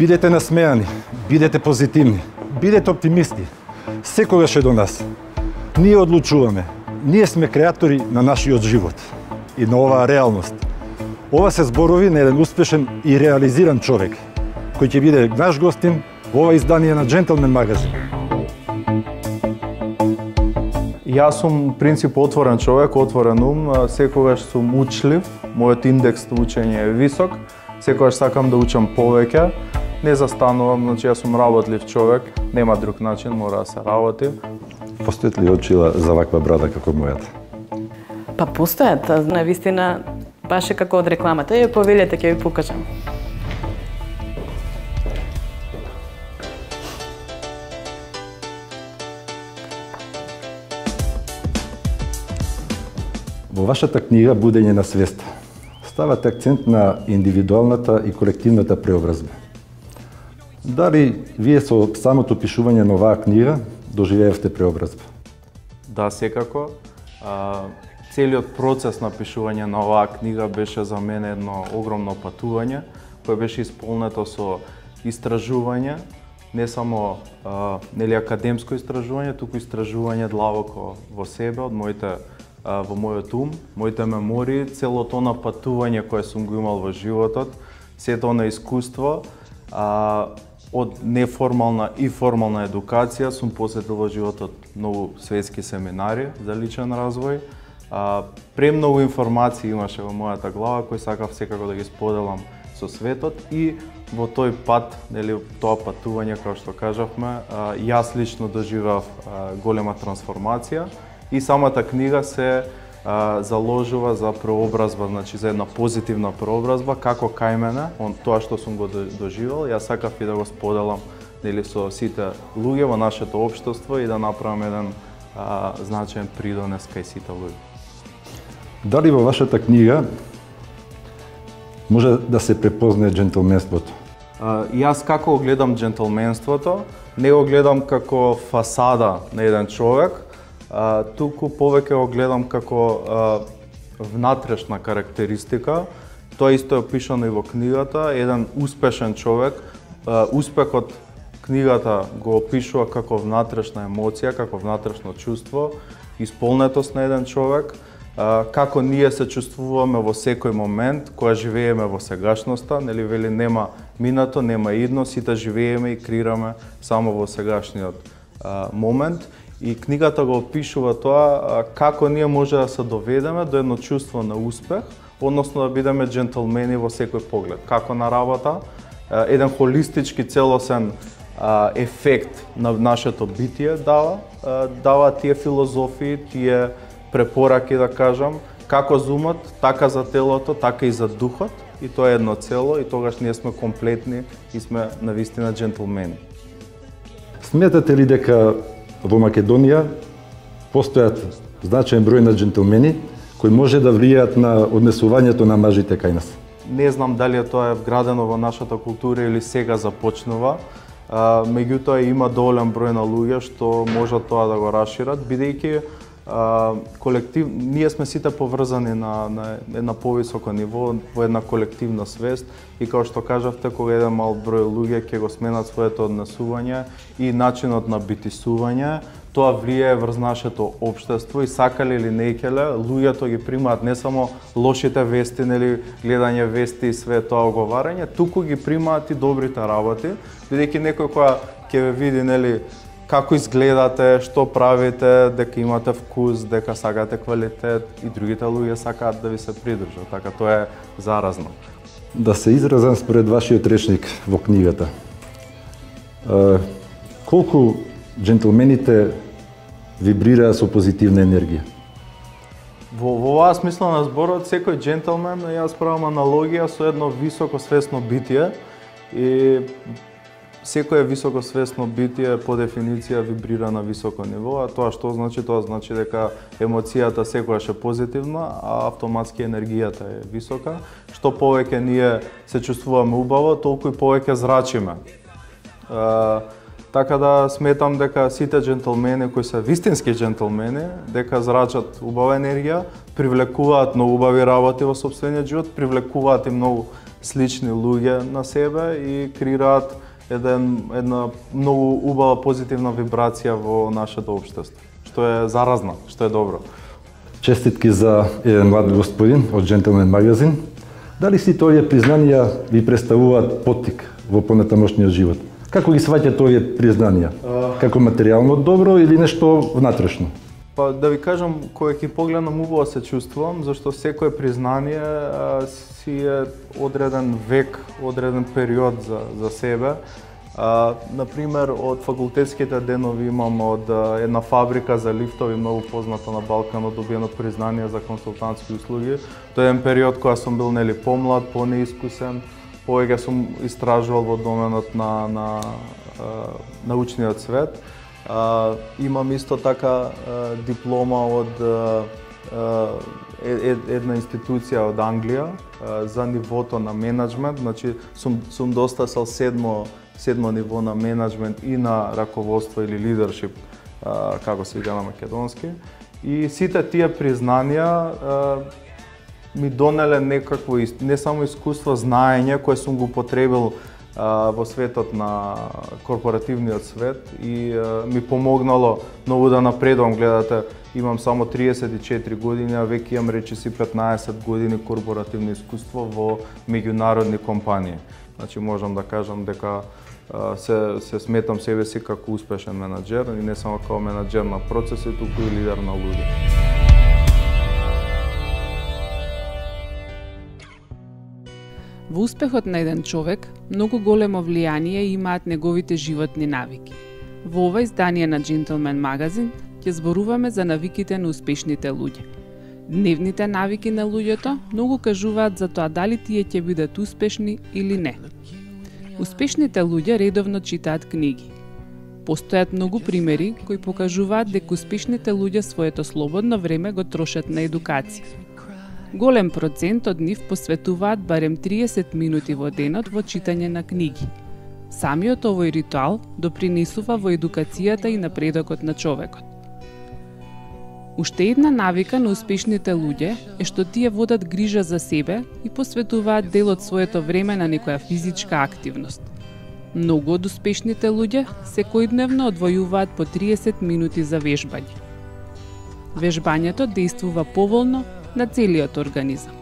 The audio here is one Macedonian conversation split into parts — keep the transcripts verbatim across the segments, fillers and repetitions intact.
Бидете насмејани, бидете позитивни, бидете оптимисти. Секогаш е до нас. Ние одлучуваме. Ние сме креатори на нашиот живот и на оваа реалност. Ова се зборови на еден успешен и реализиран човек, кој ќе биде наш гостин во ова издание на Gentleman Magazine. Јас сум принципно отворен човек, отворен ум, секогаш сум учлив, мојот индекс на учење е висок, секогаш сакам да учам повеќе, не застанувам, значи јас сум работлив човек, нема друг начин, мора да се работи. Постојат ли очила за ваква брада како мојата? Па постојат, на вистина, баш е како од рекламата. Ја повелете, ќе ви покажам. Во вашата книга Будење на свеста ставате акцент на индивидуалната и колективната преобразба. Дали вие со самото пишување на оваа книга доживеевте преобразба? Да, секако. Целиот процес на пишување на оваа книга беше за мене едно огромно патување, кое беше исполнето со истражување, не само нели академско истражување, туку истражување длабоко во себе, од моите во мојот ум, моите мемории, целото она патување кое сум го имал во животот, сето она искуство, од неформална и формална едукација сум посетил во животот многу светски семинари за личен развој. Премногу информации имаше во мојата глава кој сакав секако да ги споделам со светот и во тој пат, нели тоа патување како што кажавме, јас лично доживеав голема трансформација и самата книга се заложува за преобразба, значи за една позитивна преобразба, како кај мене, он, тоа што сум го доживел, јас сакав и да го споделам нели, со сите луѓе во нашето општество и да направам еден а, значен придонес кај сите луѓе. Дали во вашата книга може да се препознае джентълменството? А, јас како го гледам джентълменството, не го гледам како фасада на еден човек, Uh, туку повеќе го гледам како uh, внатрешна карактеристика. Тоа исто е опишано и во книгата. Еден успешен човек, uh, успехот книгата го опишува како внатрешна емоција, како внатрешно чувство, исполнетост на еден човек, uh, како ние се чувствуваме во секој момент, кога живееме во сегашноста, нели вели нема минато, нема идно, сите живееме и креираме само во сегашниот uh, момент. И книгата го опишува тоа како ние може да се доведеме до едно чувство на успех, односно да бидеме джентълмени во секој поглед. Како на работа, еден холистички целосен ефект на нашето битие дава, дава тие филозофии, тие препораки да кажам, како за умот, така за телото, така и за духот, и тоа е едно цело и тогаш ние сме комплетни и сме навистина джентълмени. Сметате ли дека во Македонија постојат значаен број на джентълмени кои може да влијаат на однесувањето на мажите кај нас? Не знам дали тоа е вградено во нашата култура или сега започнува. Меѓутоа има доволен број на луѓе што можат тоа да го расшират, бидејќи колектив ние сме сите поврзани на на една повисоко ниво, во една колективна свест и како што кажавте, кога еден мал број луѓе ќе го сменат своето однесување и начинот на битисување, тоа влијае врз нашето општество и сакале или не келе, луѓето ги примаат не само лошите вести, нели гледање вести и све тоа оговарање, туку ги примаат и добрите работи, бидејќи некој која ќе ве види нели како изгледате, што правите, дека имате вкус, дека сакате квалитет и другите луѓе сакаат да ви се придружат, така тоа е заразно. Да се изразам според вашиот речник во книгата. Колку джентълмените вибрираа со позитивна енергија? Во оваа смисла на зборот, секој джентълмен, јас правам аналогија со едно високо свесно битие и секое високосвесно битие по дефиниција вибрира на високо ниво, а тоа што значи? Тоа значи дека емоцијата секогаш е позитивна, а автоматски енергијата е висока. Што повеќе ние се чувствуваме убаво, толку и повеќе зрачиме. Е, така да сметам дека сите джентълмени кои се вистински джентълмени, дека зрачат убава енергија, привлекуваат многу убави работи во сопствениот живот, привлекуваат и многу слични луѓе на себе и креираат еден, една многу убава позитивна вибрација во нашето општество, што е заразна, што е добро. Честитки за еден млад господин од Gentleman Magazine. Дали сите овие признанија ви представуваат поттик во понатамошниот живот? Како ги сваќате овие признанија? Како материјално добро или нешто внатрешно? Па да ви кажам, кога ќе погледнам убаво се чувствувам, зашто секое признание си е одреден век, одреден период за за себе. А, например, од факултетските денови имам од една фабрика за лифтови, многу позната на Балканот, добиено признание за консултантски услуги. Тоа е еден период кога сум бил нели помлад, понеискусен, повеќе сум истражувал во доменот на, на, на научниот свет. А, имам исто така диплома од една институција од Англија за нивото на менеджмент, значи сум, сум достасал седмо седмо ниво на менеджмент и на раководство или лидершип, како се вика на македонски. И сите тие признанија ми донеле некакво не само искуство, знаење кое сум го потребил во светот на корпоративниот свет и ми помогнало многу да напредувам. Гледате, имам само триесет и четири години, а веќе имам речиси петнаесет години корпоративно искуство во меѓународни компании. Значи можам да кажам дека се, се сметам себе си како успешен менаџер и не само како менаџер на процеси, туку и лидер на луѓе. Во успехот на еден човек многу големо влијание имаат неговите животни навики. Во ова издание на Gentleman Magazine ќе зборуваме за навиките на успешните луѓе. Дневните навики на луѓето многу кажуваат за тоа дали тие ќе бидат успешни или не. Успешните луѓе редовно читаат книги. Постојат многу примери кои покажуваат дека успешните луѓе своето слободно време го трошат на едукација. Голем процент од нив посветуваат барем триесет минути во денот во читање на книги. Самиот овој ритуал допринесува во едукацијата и напредокот на човекот. Уште една навика на успешните луѓе е што тие водат грижа за себе и посветуваат дел од своето време на некоја физичка активност. Многу од успешните луѓе секојдневно одвојуваат по триесет минути за вежбање. Вежбањето действува поволно на целиот организам.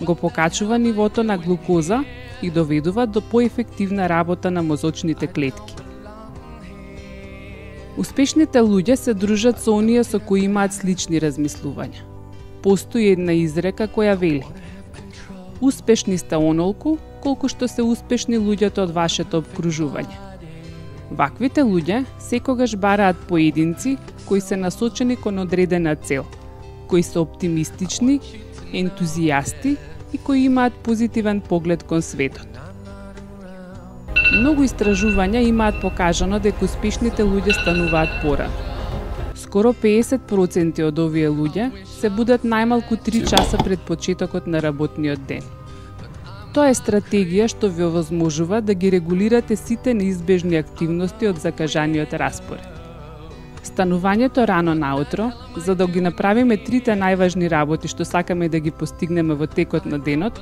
Го покачува нивото на глукоза и доведува до поефективна работа на мозочните клетки. Успешните луѓе се дружат со оние со кои имаат слични размислувања. Постои една изрека која вели: успешни сте онолку колку што се успешни луѓето од вашето обкружување. Ваквите луѓе секогаш бараат поединци кои се насочени кон одредена цел, кои се оптимистични, ентузијасти и кои имаат позитивен поглед кон светот. Многу истражувања имаат покажано дека успешните луѓе стануваат порано. Скоро педесет проценти од овие луѓе се будат најмалку три часа пред почетокот на работниот ден. Тоа е стратегија што ви овозможува да ги регулирате сите неизбежни активности од закажаниот распоред. Станувањето рано наутро, за да ги направиме трите најважни работи што сакаме да ги постигнеме во текот на денот,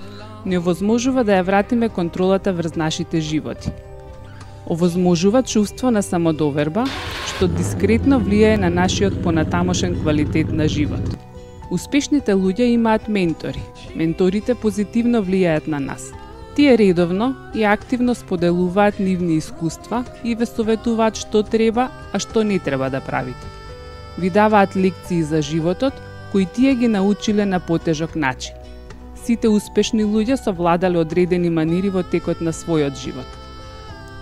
не овозможува да ја вратиме контролата врз нашите животи. Овозможува чувство на самодоверба, што дискретно влијае на нашиот понатамошен квалитет на живот. Успешните луѓе имаат ментори. Менторите позитивно влијаат на нас. Тие редовно и активно споделуваат нивни искуства и ве советуваат што треба, а што не треба да правите. Ви даваат лекции за животот, кои тие ги научиле на потежок начин. Сите успешни луѓе совладале одредени манири во текот на својот живот.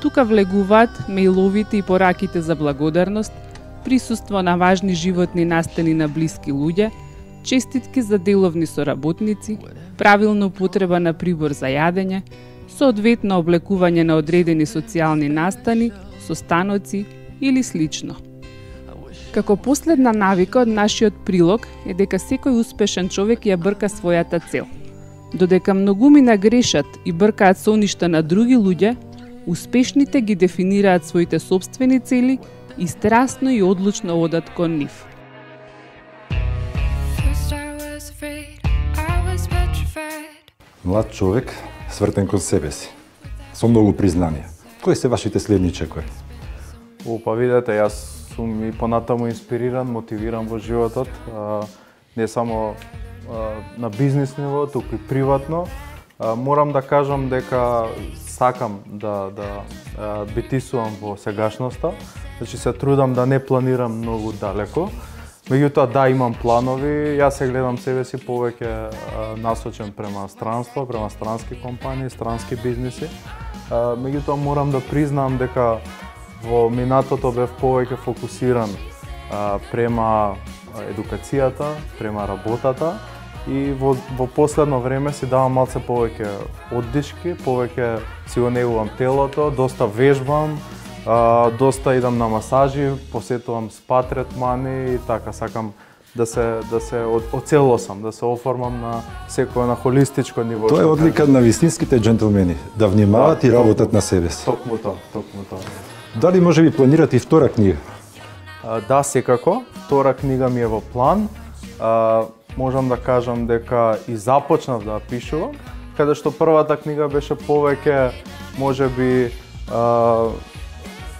Тука влегуваат мејловите и пораките за благодарност, присуство на важни животни настани на блиски луѓе, честитки за деловни соработници, правилна употреба на прибор за јадење, соодветно облекување на одредени социјални настани, состаноци или слично. Како последна навика од нашиот прилог е дека секој успешен човек ја брка својата цел. Додека многумина грешат и бркаат со ништа на други луѓе, успешните ги дефинираат своите сопствени цели и страстно и одлучно одат кон нив. Млад човек свртен кон себе си, со многу признанија. Кои се вашите следни чекори? О, па видете, јас сум и понатаму инспириран, мотивиран во животот, не само на бизнес ниво, туку и приватно. Морам да кажам дека сакам да да битисувам во сегашноста, значи се трудам да не планирам многу далеко. Меѓутоа да имам планови, јас се гледам себе си повеќе насочен према странство, према странски компании, странски бизнеси. Меѓутоа морам да признаам дека во минатото бев повеќе фокусиран према едукацијата, према работата. И во, во последно време си давам малце повеќе оддишки, повеќе си го негувам телото, доста вежбам, а, доста идам на масажи, посетувам спа третмани и така, сакам да се да се оцелосам, да се оформам на секој на холистичко ниво. Тоа е одлика на вистинските џентлмени, да внимаваат да, и работат токму, на себе си. Токму тоа, токму тоа. Дали може би планирате и втора книга? А, да, секако, втора книга ми е во план. А, можам да кажам дека и започнав да пишувам, каде што првата книга беше повеќе можеби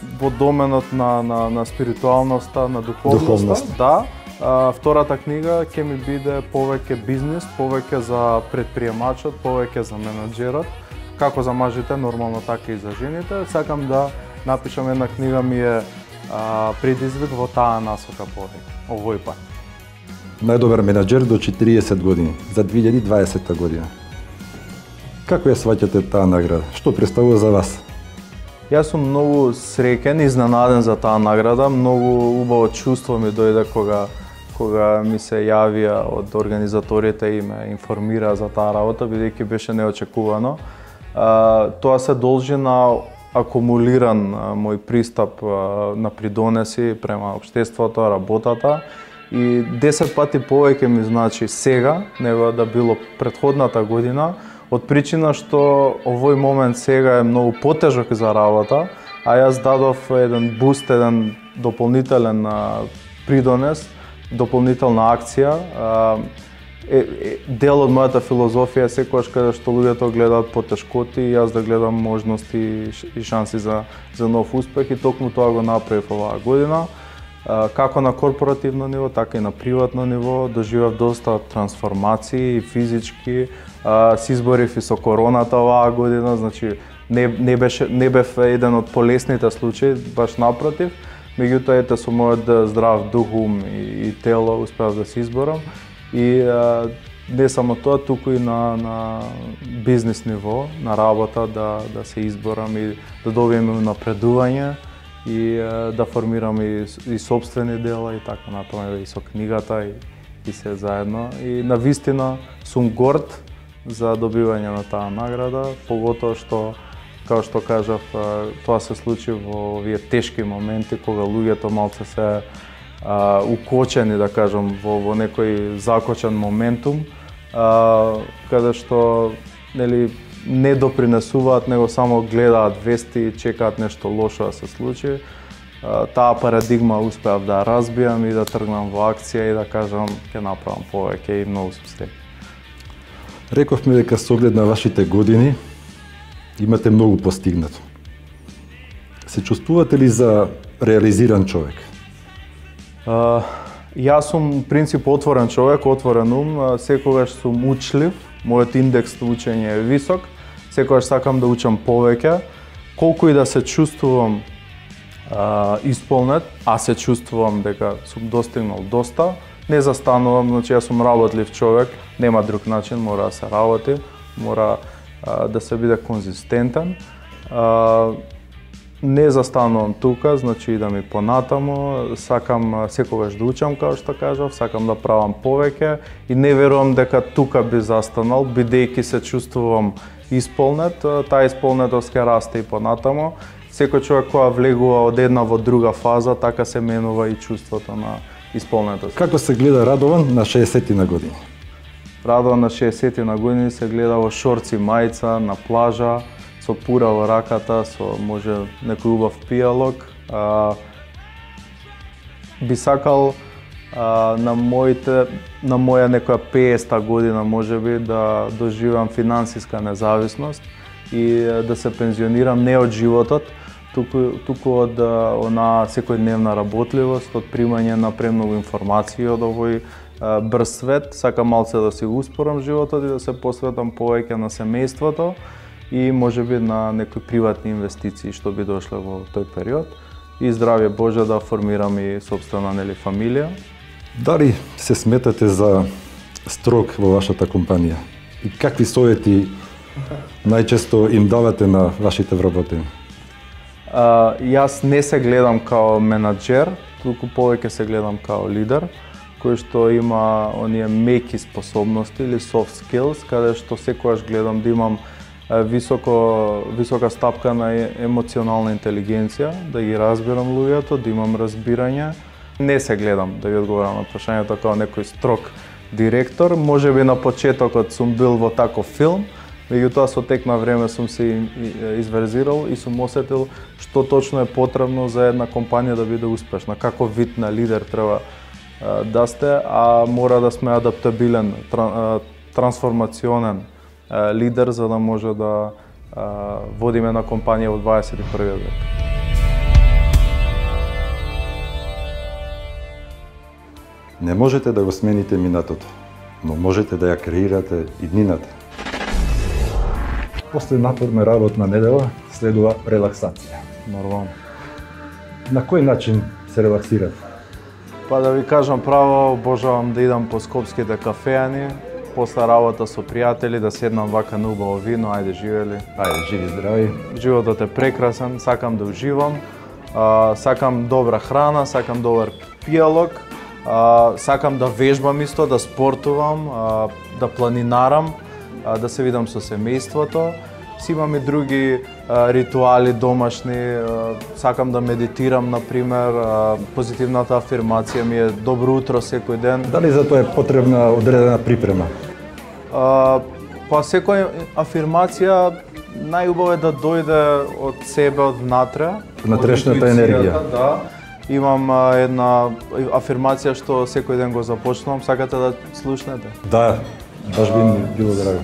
во доменот на на на спиритуалноста, на духовноста. Духовност. Да, а, втората книга ќе ми биде повеќе бизнес, повеќе за предприемачот, повеќе за менаџерот, како за мажите нормално така и за жените. Сакам да напишам една книга ми е а, предизвик во таа насока повеќе. Овој пат. Најдобар менаџер до четириесет години, за две илјади и дваесетта година. Како ја сваќате таа награда? Што представува за вас? Јас сум многу среќен и изненаден за таа награда. Многу убаво чувство ми дојде кога кога ми се јавија од организаторите и ме информира за таа работа, бидејќи беше неочекувано. Тоа се должи на акумулиран мој пристап на придонеси према општеството, работата. И десет пати повеќе ми значи сега, него да било претходната година, од причина што овој момент сега е многу потежок за работа, а јас дадов еден буст, еден дополнителен придонес, дополнителна акција. Дел од мојата филозофија е секогаш каде што луѓето гледаат потешкоти, јас да гледам можности и шанси за, за нов успех и токму тоа го направив оваа година. Како на корпоративно ниво, така и на приватно ниво, доживав доста трансформации и физички, се изборив и со короната оваа година, значи не, не, беше, не бев еден од полесните случаи, баш напротив, меѓутоа ете со мојот здрав дух, ум и, и тело успеав да се изборам и а, не само тоа, туку и на, на бизнес ниво, на работа да, да се изборам и да добием напредување и е, да формирам и, и собствени дела и така натаму и со книгата и, и се заедно. И на вистина сум горд за добивање на таа награда, поготоа што како што кажав тоа се случи во овие тешки моменти кога луѓето малце се а, укочени да кажам во во некој закочен моментум, а, каде што нели не допринесуваат, него само гледаат вести и чекаат нешто лошо да се случи. Таа парадигма успеав да разбијам и да тргнам во акција и да кажам ќе направам повеќе и многу сум среќен. Рековме дека со оглед на вашите години имате многу постигнато. Се чувствувате ли за реализиран човек? А, јас сум принцип отворен човек, отворен ум, секогаш сум учлив. Мојот индекс на учење е висок, секогаш сакам да учам повеќе. Колку и да се чувствувам а, исполнет, а се чувствувам дека сум достигнал доста, не застанувам, значи јас сум работлив човек, нема друг начин, мора да се работи, мора а, да се биде конзистентен. А, не застанувам тука, значи идам и понатаму, сакам секогаш да учам, како што кажав, сакам да правам повеќе и не верувам дека тука би застанал, бидејќи се чувствувам исполнет, таа исполнетост ќе расте и понатаму. Секој човек која влегува од една во друга фаза, така се менува и чувството на исполнетост. Како се гледа Радован на шеесет на години? Радован на шеесет на години се гледа во шорци, мајца, на плажа, со пура во раката, со може некој убав пијалок. Би сакал на моите, на моја некоја пееста година можеби да доживам финансиска независност и да се пензионирам не од животот, туку туку од она секојдневна работливост, од примање на премногу информации од овој брз свет. Сакам малце да си успорам животот и да се посветам повеќе на семејството и можеби на некои приватни инвестиции што би дошле во тој период. И здравје Боже да формирам и собствена нели фамилија. Дали се сметате за строг во вашата компанија? И какви совети најчесто им давате на вашите вработени? Uh, јас не се гледам као менаџер, туку повеќе се гледам као лидер, кој што има оние меки способности или soft skills, каде што секогаш гледам да имам високо, висока стапка на емоционална интелигенција, да ги разбирам луѓето, да имам разбирање. Не се гледам, да ви одговорам на прашањето, како некој строг директор. Можеби на почетокот сум бил во таков филм, меѓутоа со тек на време сум се изверзирал и сум осетил што точно е потребно за една компанија да биде успешна, каков вид на лидер треба да сте, а мора да сме адаптабилен, трансформационен лидер за да може да водиме една компанија во дваесет и првиот век. Не можете да го смените минатото, но можете да ја креирате и днината. После напорна работна недела следува релаксација. Нормално. На кој начин се релаксирате? Па да ви кажам право, обожавам да идам по скопските кафеани, после работа со пријатели, да седнам вака на убаво вино, ајде живели. Ајде, живи здрави. Животот е прекрасен, сакам да уживам, сакам добра храна, сакам добар пијалог, сакам да вежбам исто, да спортувам, да планинарам, да се видам со семејството. Си имам и други а, ритуали домашни, а, сакам да медитирам, например, а, позитивната афирмација ми е добро утро секој ден. Дали за тоа е потребна одредена припрема? А, па секоја афирмација најубаво е да дојде од себе, од внатре. Внатрешната енергија. Да. Имам а, една афирмација што секој ден го започнувам, сакате да слушнете? Да. Баш би ми било драго.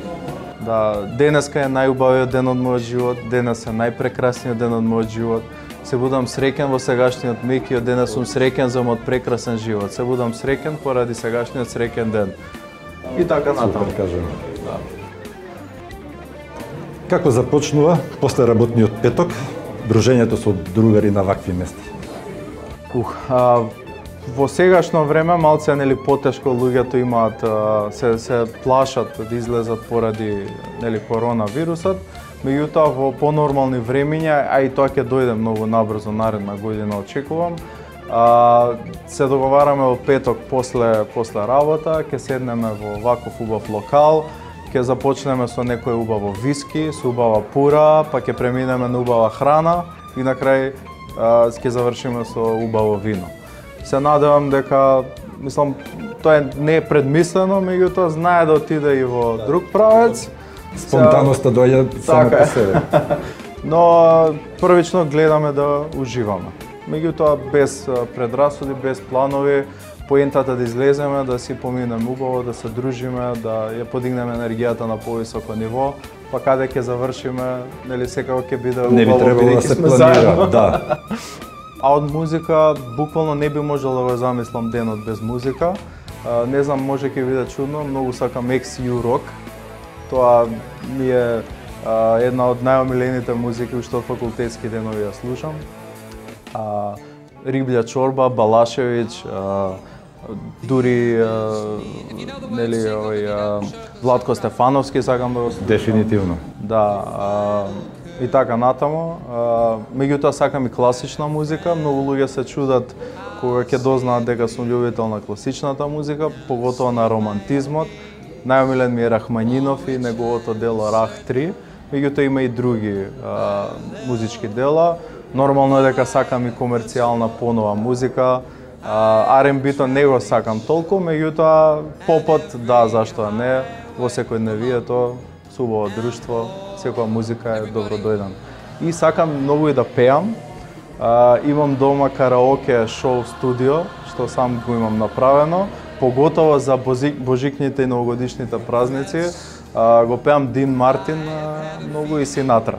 Да, денеска е најубавиот ден од мојот живот, денес е најпрекрасниот ден од мојот живот. Се будам среќен во сегашниот миг и од денес сум среќен за мојот прекрасен живот. Се будам среќен поради сегашниот среќен ден. И така натаму. Кажам. Да. Како започнува после работниот петок дружењето со другари на вакви места? Ух, а... Во сегашно време малце нели потешко луѓето имаат се се плашат да излезат поради нели коронавирусот, меѓутоа во понормални времиња, а и тоа ќе дојде многу набрзо наредна година очекувам. А, се договараме во петок после после работа, ќе седнеме во ваков убав локал, ќе започнеме со некој убаво виски, со убава пура, па ќе преминеме на убава храна и на крај ќе завршиме со убаво вино. Се надевам дека, мислам, тоа не е предмислено, меѓутоа знае да отиде и во друг правец. Спонтаноста дојде само по себе. Но првично гледаме да уживаме. Меѓутоа без предрасуди, без планови, поентата да излеземе, да си поминеме убаво, да се дружиме, да ја подигнеме енергијата на повисоко ниво, па каде ќе завршиме, нели секако ќе биде убаво. Не би требало да се планира, да. А од музика, буквално не би можел да го замислам денот без музика. Не знам, може ќе биде чудно, многу сакам Икс Ю Рок. Тоа ми е една од најомилените музики што од факултетски денови ја слушам. Рибља Чорба, Балашевич, дури нели овој Владко Стефановски сакам да го слушам. Дефинитивно. Да. И така натаму. Меѓутоа сакам и класична музика. Многу луѓе се чудат кога ќе дознаат дека сум љубител на класичната музика, поготово на романтизмот. Најомилен ми е Рахманинов и неговото дело Рах три. Меѓутоа има и други а, музички дела. Нормално е дека сакам и комерцијална понова музика. Ар енд би-то не го сакам толку, меѓутоа попот, да, зашто не, во секојдневието убаво друштво, секоја музика е добродојден. И сакам многу и да пеам. А, имам дома караоке шоу студио, што сам го имам направено, поготово за божикните и новогодишните празници. А, го пеам Дин Мартин а, многу и Синатра.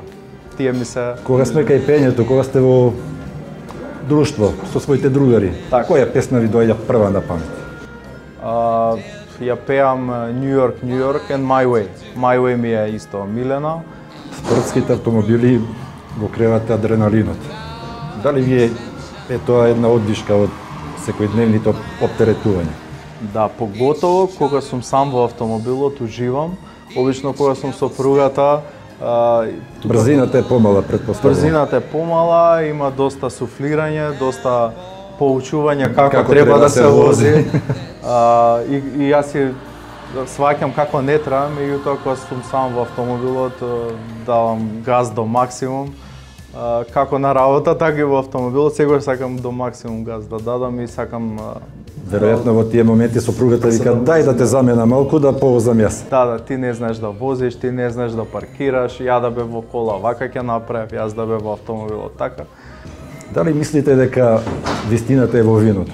Тие ми се... Кога сме кај пењето, кога сте во друштво, со своите другари, така. Која песна ви дојде прва на памет? А, ја пеам New York, New York and My Way. My Way ми е исто милена. Спортските автомобили го кревате адреналинот. Дали ви е, е тоа една оддишка од секојдневните оптеретувања? Да, поготово кога сум сам во автомобилот, уживам. Обично кога сум со пругата... Брзината е помала, предпоставувам. Брзината е помала, има доста суфлирање, доста поучување како, како треба, треба да се вози. а, и, и јас си сваќам како не треба, меѓутоа кога сум сам во автомобилот, давам газ до максимум. А, како на работа, така и во автомобилот, сега сакам до максимум газ да дадам и сакам... Веројатно во тие моменти сопругата вика дај да те замена малку да повозам јас. Да, да, ти не знаеш да возиш, ти не знаеш да паркираш, ја да бе во кола, вака ќе направев, јас да бе во автомобилот, така. Дали мислите дека вистината е во виното?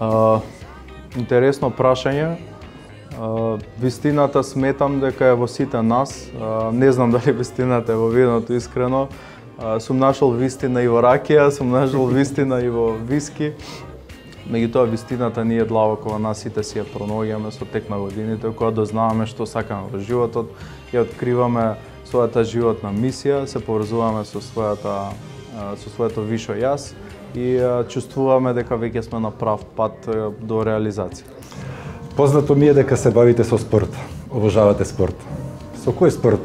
А, интересно прашање. А, вистината сметам дека е во сите нас. А, не знам дали вистината е во виното, искрено. Сум нашол вистина и во ракија, сум нашол вистина и во виски. Меѓутоа, вистината ни е длаво кога нас сите си ја пронаоѓаме со тек на годините, кога дознаваме што сакаме во животот, ја откриваме својата животна мисија, се поврзуваме со својата, со своето вишо јас и чувствуваме дека веќе сме на прав пат до реализација. Познато ми е дека се бавите со спорт, обожавате спорт. Со кој спорт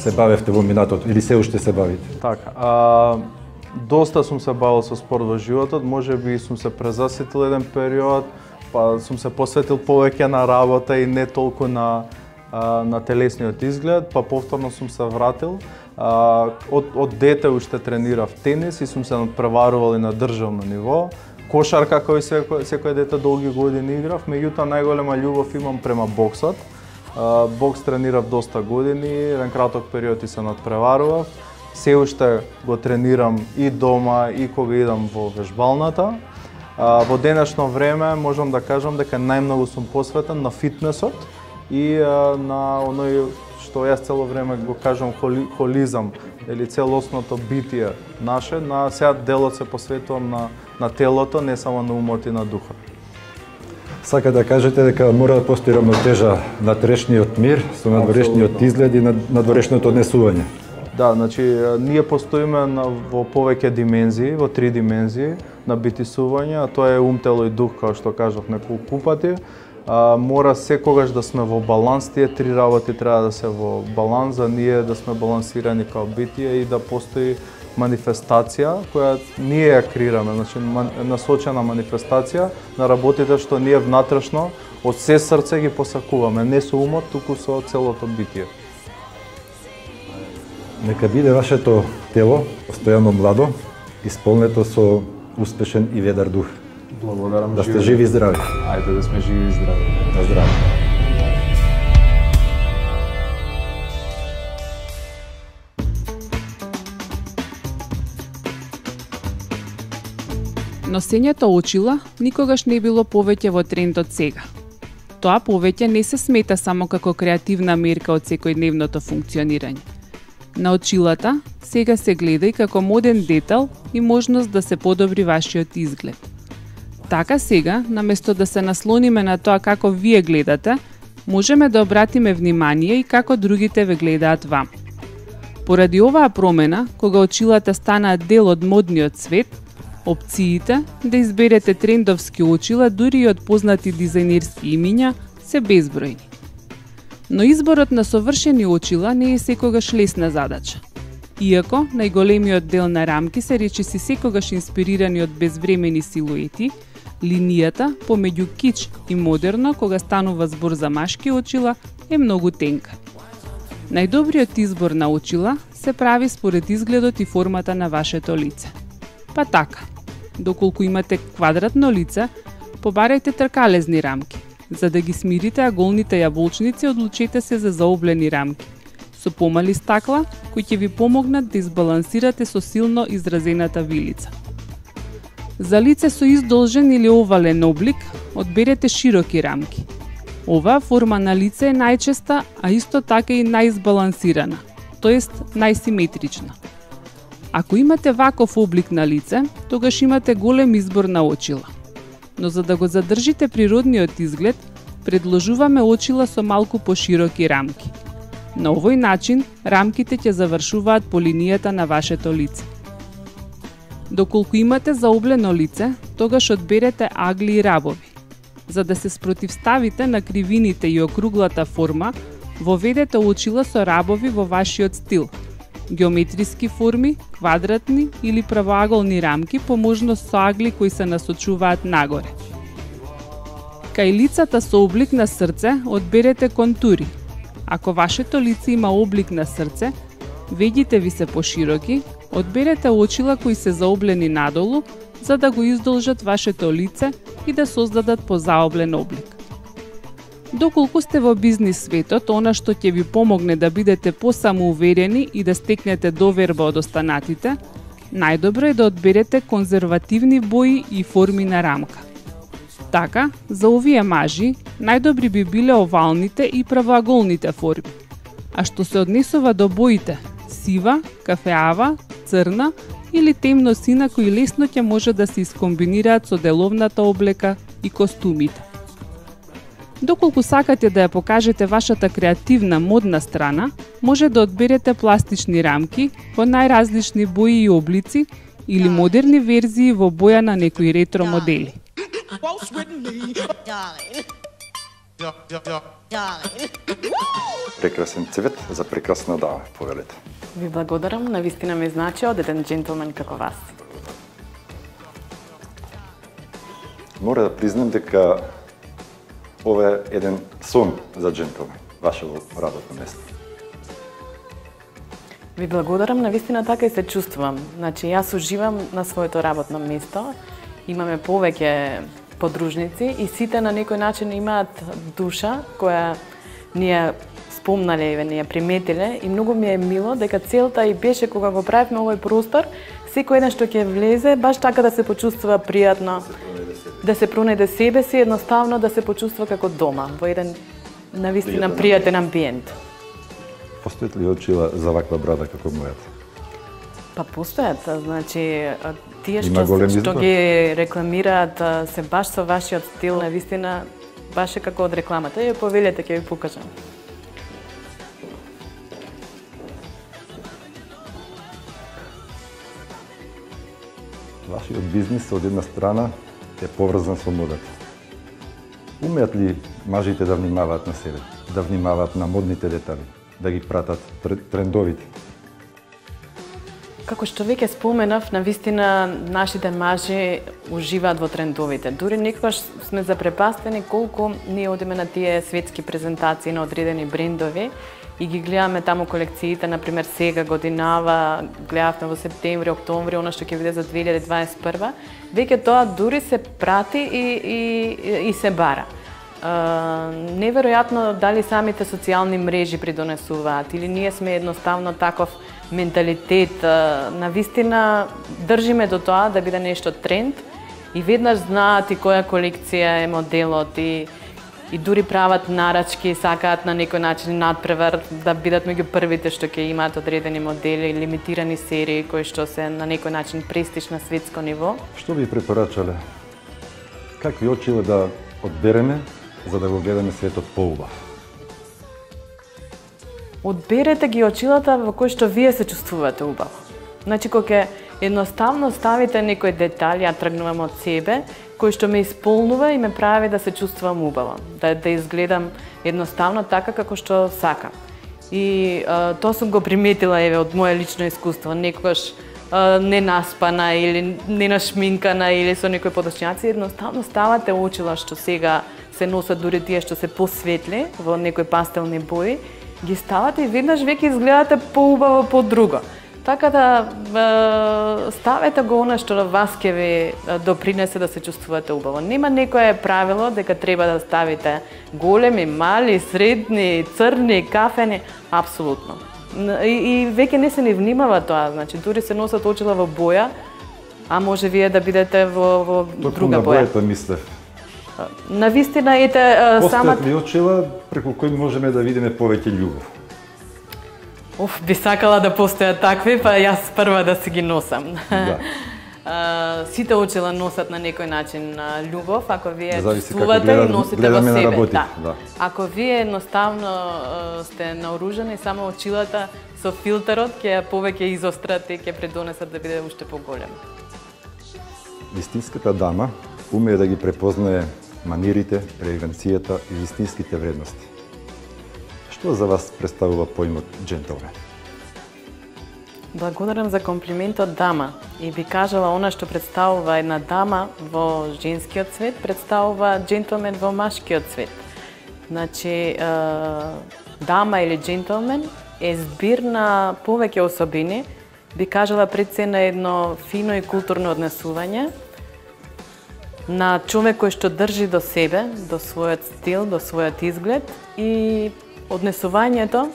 се бавевте во минатото или се уште се бавите? Така, а, доста сум се бавил со спорт во животот, можеби сум се презасетил еден период, па сум се посветил повеќе на работа и не толку на а, на телесниот изглед, па повторно сум се вратил. А, од од дете уште тренирав тенис и сум се надпреварувал и на државно ниво. Кошарка кој секој секој дете долги години играв, меѓутоа најголема љубов имам према боксот. Бокс тренирав доста години, еден краток период и се надпреварував. Се уште го тренирам и дома, и кога идам во вежбалната. Во денешно време можам да кажам дека најмногу сум посветен на фитнесот и на оној што јас цело време го кажам холизам, или целосното битие наше. На сега делот се посветувам на, на телото, не само на умот и на духот. Сака да кажете дека мора да постои рамнотежа на трешниот мир со надворешниот изглед и надворешното однесување. Да, значи ние постоиме на, во повеќе димензии, во три димензии на битисување, а тоа е ум, тело и дух, како што кажав неколку пати. А, мора секогаш да сме во баланс, тие три работи треба да се во баланс, за ние да сме балансирани како битие и да постои манифестација која ние ја креираме, значи насочена манифестација на работите што ние внатрешно од се срце ги посакуваме, не со умот, туку со целото битие. Нека биде вашето тело постојано младо, исполнето со успешен и ведар дух. Благодарам. Да сте живи и здрави. Ајде да сме живи и здрави. Да здрави. Носењето очила никогаш не било повеќе во тренд од сега. Тоа повеќе не се смета само како креативна мерка од секојдневното функционирање. На очилата сега се гледа и како моден детал и можност да се подобри вашиот изглед. Така сега, наместо да се наслониме на тоа како вие гледате, можеме да обратиме внимание и како другите ве гледаат вам. Поради оваа промена, кога очилата станаат дел од модниот свет, опциите да изберете трендовски очила дури и од познати дизајнерски имиња се безбројни. Но изборот на совршени очила не е секогаш лесна задача. Иако најголемиот дел на рамки се речиси секогаш инспирирани од безвремени силуети, линијата помеѓу кич и модерно кога станува збор за машки очила е многу тенка. Најдобриот избор на очила се прави според изгледот и формата на вашето лице. Па така, доколку имате квадратно лице, побарајте тркалезни рамки. За да ги смирите аголните јаболчници, одлучете се за заоблени рамки. со помали стакла, кои ќе ви помогнат да избалансирате со силно изразената вилица. За лице со издолжен или овален облик, одберете широки рамки. Оваа форма на лице е најчеста, а исто така и најизбалансирана, тоест најсиметрична. Ако имате ваков облик на лице, тогаш имате голем избор на очила. Но за да го задржите природниот изглед, предложуваме очила со малку пошироки рамки. На овој начин, рамките ќе завршуваат по линијата на вашето лице. Доколку имате заоблено лице, тогаш одберете агли и рабови. За да се спротивставите на кривините и округлата форма, воведете очила со рабови во вашиот стил. Геометриски форми, квадратни или правоаголни рамки, поможно со агли кои се насочуваат нагоре. Кај лицата со облик на срце, одберете контури. Ако вашето лице има облик на срце, веѓите ви се пошироки, одберете очила кои се заоблени надолу, за да го издолжат вашето лице и да создадат позаоблен облик. Доколку сте во бизнис светот, она што ќе ви помогне да бидете посамоуверени и да стекнете доверба од останатите, најдобро е да одберете конзервативни бои и форми на рамка. Така, за овие мажи, најдобри би биле овалните и правоаголните форми. А што се однесува до боите, сива, кафеава, црна или темно-сина кои лесно ќе може да се искомбинираат со деловната облека и костумите. Доколку сакате да ја покажете вашата креативна модна страна, може да одберете пластични рамки во најразлични бои и облици или модерни верзии во боја на некои ретро модели. Прекрасен цвет за прекрасна дава, повелете. Ви благодарам, навистина ме значи од еден джентлмен како вас. Мора да признам дека ова е еден сон за джентлмен, вашето работно место. Ви благодарам, навистина така и се чувствувам. Значи, јас уживам на своето работно место, имаме повеќе подружници и сите на некој начин имаат душа која ни ја спомнале и ни ја приметиле и многу ми е мило дека целта и беше кога го правевме овој простор, секој еден што ќе влезе баш така да се почувствува пријатно, да се пронајде себе си, едноставно да се почувствува како дома, во еден навистина пријатен амбиент. Постојат ли очила за ваква брада како мојата? Па постојат, значи тие што, што ги рекламираат се баш со вашиот стил, на вистина баш е како од рекламата. Ја повелете, ќе ви покажам. Вашиот бизнис од една страна е поврзан со модата. Умеат ли мажите да внимаваат на себе, да внимаваат на модните детали, да ги пратат трендовите? Како што веќе споменав, на вистина нашите мажи уживаат во трендовите. Дури некогаш сме запрепастени колку ние одиме на тие светски презентации на одредени брендови и ги гледаме таму колекциите, например сега годинава, гледавме во септември, октомври, она што ќе биде за две илјади дваесет и прва, веќе тоа дури се прати и, и, и се бара. Uh, неверојатно дали самите социјални мрежи придонесуваат или ние сме едноставно таков менталитет. Uh, навистина држиме до тоа да биде нешто тренд и веднаш знаат и која колекција е моделот и, и дури прават нарачки, сакаат на некој начин надпревар да бидат меѓу првите што ќе имаат одредени модели, лимитирани серии кои што се на некој начин престиж на светско ниво. Што би препорачале? Какви очила да одбереме за да го гледаме светот поубав? Одберете ги очилата во кои што вие се чувствувате убаво. Значи, кога едноставно ставите некој детали, а тргнувам од себе, кој што ме исполнува и ме прави да се чувствувам убаво, да, да изгледам едноставно така како што сакам. И а, тоа сум го приметила еве од моје лично искуство, некогаш не наспана или не нашминкана или со некои подочњаци, едноставно ставате очила што сега се носат, дури тие што се посветли во некои пастелни бои, ги ставате и веднаш веќе изгледате поубаво, по-друго. Така да ставете го она што вас ќе ви допринесе да се чувствувате убаво. Нема некое правило дека треба да ставите големи, мали, средни, црни, кафени, апсолутно. И, и веќе не се не внимава тоа, значи дури се носат очила во боја, а може вие да бидете во, во друга боја. Токму на бојата мислев. Навистина ете самата... Постојат ли очила преку кои можеме да видиме повеќе љубов? Оф, би сакала да постојат такви, па јас прва да си ги носам. Да. Сите очила носат на некој начин љубов, ако вие чувствувате и носите во себе. Да. Да. Ако вие едноставно сте наоружени, само очилата со филтерот ќе повеќе изострат и ќе предонесат да биде уште поголем. Вистинската дама умее да ги препознае манирите, превенцијата и вистинските вредности. Што за вас представува поимот джентълмен? Благодарам за комплиментот дама и би кажала она што представува една дама во женскиот свет, представува джентълмен во машкиот свет. Значи, дама или джентълмен е збир на повеќе особини, би кажала пред се на едно фино и културно однесување, на човек кој што држи до себе, до својот стил, до својот изглед и однесувањето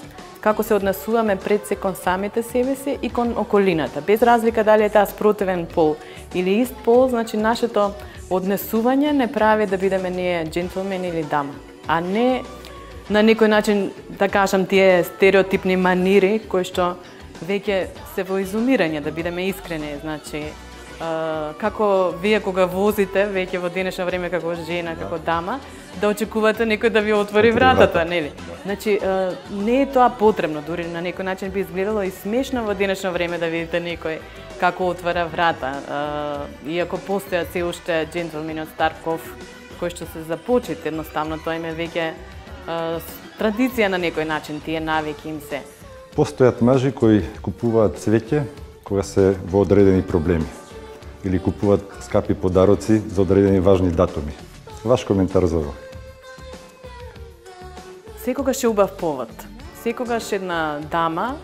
како се однесуваме пред се кон самите себе си и кон околината. Без разлика дали е таа спротивен пол или ист пол, значи нашето однесување не прави да бидеме ние джентълмени или дама, а не на некој начин, да кажам, тие стереотипни манири кои што веќе се во изумирање, да бидеме искрени, значи како вие кога возите, веќе во денешно време како жена, како дама, да очекувате некој да ви отвори вратата, нели? Значи, не е тоа потребно, дури на некој начин би изгледало и смешно во денешно време да видите некој како отвара врата. Иако постојат се уште джентълмени од стар ков кои што се започит, едноставно тоа им е веќе традиција на некој начин, тие навики им се. Постојат мажи кои купуваат цвеќе кога се во одредени проблеми или купуваат скапи подароци за одредени важни датуми. Ваш коментар за ова? Секогаш е убав повод. Секогаш една дама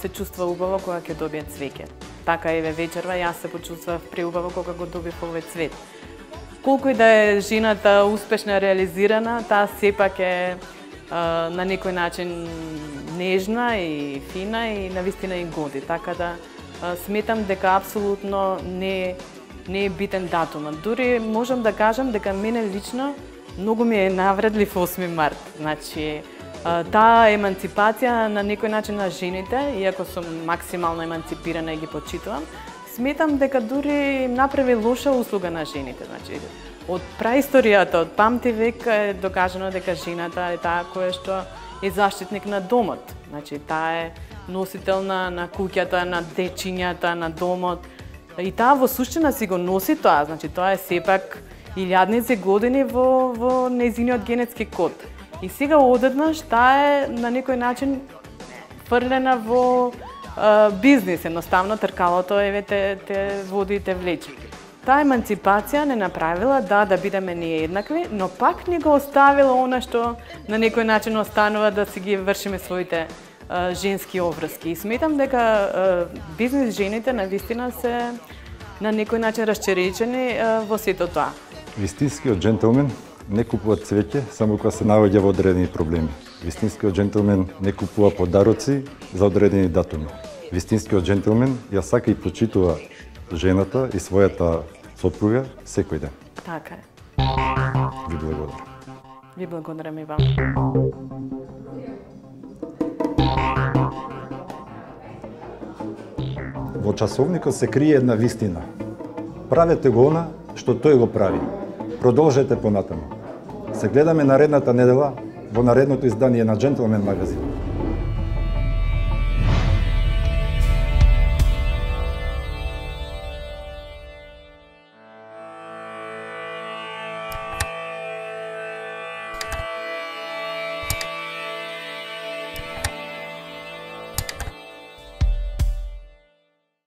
се чувства убаво кога ќе добие цвеќе. Така еве вечерва јас се почувствував преубаво кога го добив овој цвет. Колку и да е жената успешно реализирана, таа сепак е на некој начин нежна и фина и навистина и годи, така да сметам дека апсолутно не не е битен датумот. Дури можам да кажам дека мене лично многу ми е навредлив осми март. Значи, таа еманципација на некој начин на жените, иако сум максимално еманципирана и ги почитувам, сметам дека дури направи лоша услуга на жените. Значи, од праисторијата, од памти век е докажано дека жената е таа која што е заштитник на домот. Значи, таа е носител на, на куќата, на дечињата, на домот. И таа во суштина си го носи тоа, значи тоа е сепак илјадници години во, во нејзиниот генетски код. И сега одеднаш таа е на некој начин фрлена во е, бизнес, едноставно тркалото еве те, те води и те влечи. Таа еманципација не направила да да бидеме ние еднакви, но пак не го оставила она што на некој начин останува да си ги вршиме своите женски обврски. И сметам дека бизнес жените навистина се на некој начин расчеречени во сето тоа. Вистинскиот джентълмен не купува цвеќе само кога се наоѓа во одредени проблеми. Вистинскиот джентълмен не купува подароци за одредени датуми. Вистинскиот джентълмен ја сака и почитува жената и својата сопруга секој ден. Така е. Ви благодарам. Ви благодарам и вам. Во часовникот се крие една вистина. Правете го она што тој го прави. Продолжете понатаму. Се гледаме наредната недела во наредното издание на Gentleman Magazine.